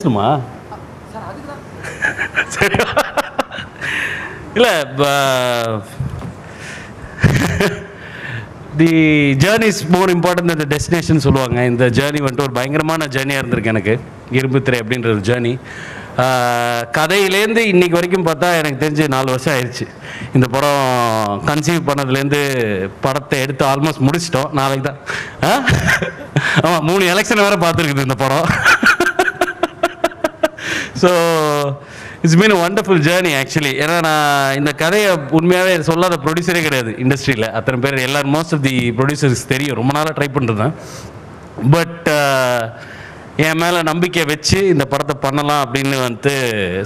வந்துருமா சார் அதுக்குதான் சரியா இல்ல the journey is more important than the destination சொல்லுவாங்க இந்த ஜர்னி வந்து ஒரு பயங்கரமான ஜர்னியாக இருந்திருக்கு எனக்கு இரும்புத்திரை அப்படின்ற ஒரு ஜர்னி கதையிலேருந்து இன்றைக்கி வரைக்கும் பார்த்தா எனக்கு தெரிஞ்சு 4 வருஷம் ஆயிடுச்சு இந்த படம் கன்சீவ் பண்ணதுலேருந்து படத்தை எடுத்து ஆல்மோஸ்ட் முடிச்சிட்டோம் நாளைக்கு தான் ஆமாம் 3 எலெக்ஷன் வேறு பார்த்துருக்குது இந்த படம் so it's mean wonderful journey actually ஏன்னா நான் இந்த கதையை உண்மையாகவே சொல்லாத ப்ரொடியூசரே கிடையாது இண்டஸ்ட்ரியில் அத்தனை பேர் எல்லோரும் மோஸ்ட் ஆஃப் தி ப்ரொடியூசர்ஸ் தெரியும் ரொம்ப நாளாக ட்ரை பண்ணுறேன் பட் என் மேலே நம்பிக்கை வச்சு இந்த படத்தை பண்ணலாம் அப்படின்னு வந்து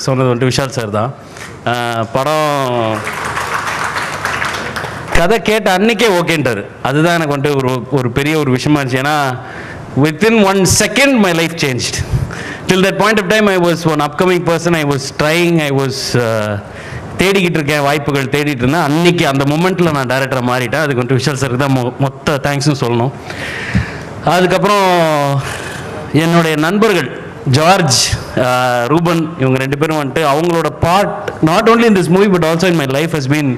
சொன்னது வந்துட்டு விஷால் சார் தான் படம் கதை கேட்ட அன்றைக்கே ஓகேன்றார் அதுதான் எனக்கு வந்துட்டு ஒரு பெரிய ஒரு விஷயமா இருந்துச்சு ஏன்னா within 1 second my life changed. Till that point of time I was one upcoming person, I was trying, I was தேடிக்கிட்டு இருக்கேன் வாய்ப்புகள் தேடிட்டு இருந்தேன் அன்றைக்கி அந்த மொமெண்ட்டில் நான் டேரக்டராக மாறிட்டேன் அதுக்கு வந்துட்டு விஷால் சாருக்கு தான் மொத்த தேங்க்ஸ்னு சொல்லணும் அதுக்கப்புறம் என்னுடைய நண்பர்கள் ஜார்ஜ் ரூபன் இவங்க 2 பேரும் வந்துட்டு அவங்களோட part not only in this movie but also in my life has been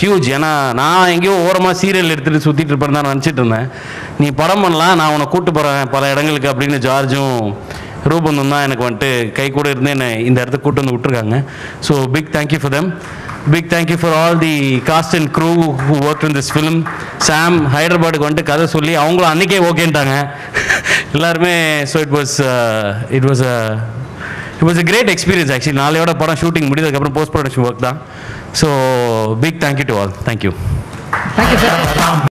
huge ஏன்னா நான் எங்கேயோ ஓரமாக சீரியல் எடுத்துகிட்டு சுற்றிட்டு இருப்பேன்னு தான் நினச்சிட்டு இருந்தேன் நீ படம் பண்ணலாம் நான் உன்னை கூப்பிட்டு போகிறேன் பல இடங்களுக்கு அப்படின்னு ஜார்ஜும் ரூபனும் தான் எனக்கு வந்துட்டு கை கூட இருந்து என்னை இந்த இடத்த கூப்பிட்டு வந்து விட்டுருக்காங்க so big thank you for them Big thank you for all the cast and crew who worked in this film. Sam, Hyderabad kondu kada solli avanga annike okay ntaanga ellarume so it was a great experience actually. Naalayoda padam shooting mudidadukku appuram post production work da. So big thank you to all. Thank you. Thank you sir.